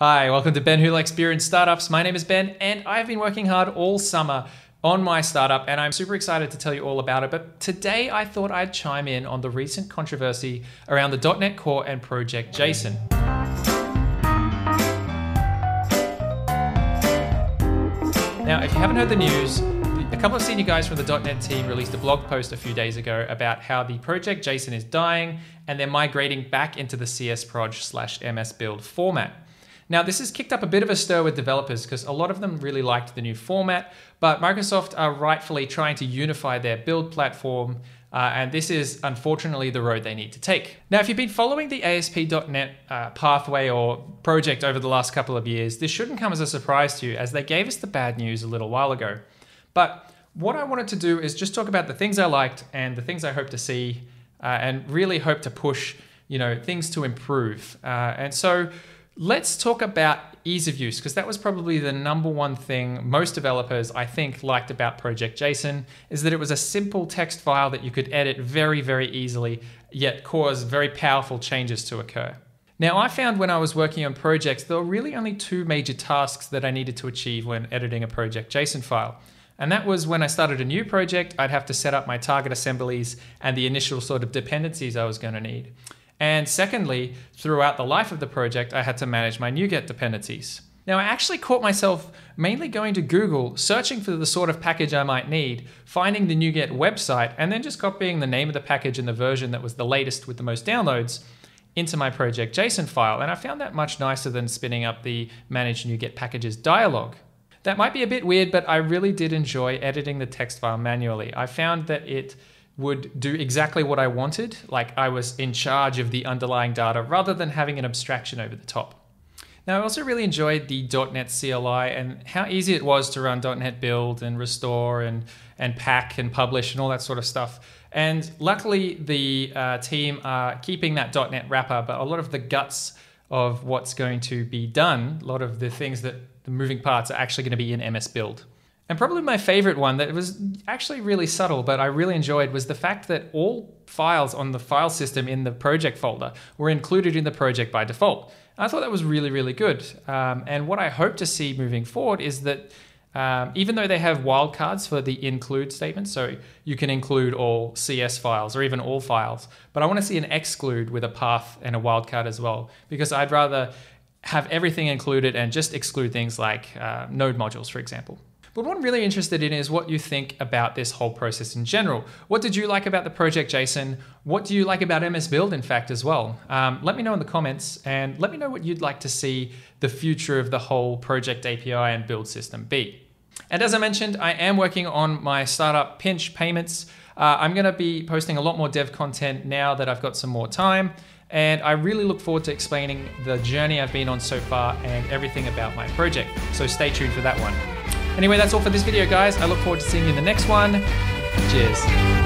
Hi, welcome to Ben Who Likes Beer and Startups. My name is Ben and I've been working hard all summer on my startup and I'm super excited to tell you all about it. But today I thought I'd chime in on the recent controversy around the .NET Core and project.json. Now, if you haven't heard the news, a couple of senior guys from the .NET team released a blog post a few days ago about how the project.json is dying and they're migrating back into the csproj/MSBuild format. Now, this has kicked up a bit of a stir with developers because a lot of them really liked the new format, but Microsoft are rightfully trying to unify their build platform, and this is unfortunately the road they need to take. Now, if you've been following the ASP.NET pathway or project over the last couple of years, this shouldn't come as a surprise to you as they gave us the bad news a little while ago. But what I wanted to do is just talk about the things I liked and the things I hope to see, and really hope to push, things to improve. Let's talk about ease of use, because that was probably the number one thing most developers, I think, liked about project.json, is that it was a simple text file that you could edit very, very easily, yet cause very powerful changes to occur. Now, I found when I was working on projects, there were really only two major tasks that I needed to achieve when editing a project.json file. And that was when I started a new project, I'd have to set up my target assemblies and the initial sort of dependencies I was going to need. And secondly, throughout the life of the project, I had to manage my NuGet dependencies. Now, I actually caught myself mainly going to Google, searching for the sort of package I might need, finding the NuGet website, and then just copying the name of the package and the version that was the latest with the most downloads into my project.json file. And I found that much nicer than spinning up the manage NuGet packages dialog. That might be a bit weird, but I really did enjoy editing the text file manually. I found that it would do exactly what I wanted, like I was in charge of the underlying data rather than having an abstraction over the top. Now, I also really enjoyed the .NET CLI and how easy it was to run .NET build and restore and pack and publish and all that sort of stuff. And luckily, the team are keeping that .NET wrapper, but a lot of the guts of what's going to be done, a lot of the things that the moving parts are actually going to be in MSBuild. And probably my favorite one that was actually really subtle, but I really enjoyed, was the fact that all files on the file system in the project folder were included in the project by default. And I thought that was really, really good. And what I hope to see moving forward is that even though they have wildcards for the include statement, so you can include all CS files or even all files, but I want to see an exclude with a path and a wildcard as well, because I'd rather have everything included and just exclude things like node modules, for example. But what I'm really interested in is what you think about this whole process in general. What did you like about the project.json? What do you like about MSBuild, in fact, as well? Let me know in the comments and let me know what you'd like to see the future of the whole project API and build system be. And as I mentioned, I am working on my startup Pinch Payments. I'm going to be posting a lot more dev content now that I've got some more time. And I really look forward to explaining the journey I've been on so far and everything about my project. So stay tuned for that one. Anyway, that's all for this video, guys. I look forward to seeing you in the next one. Cheers.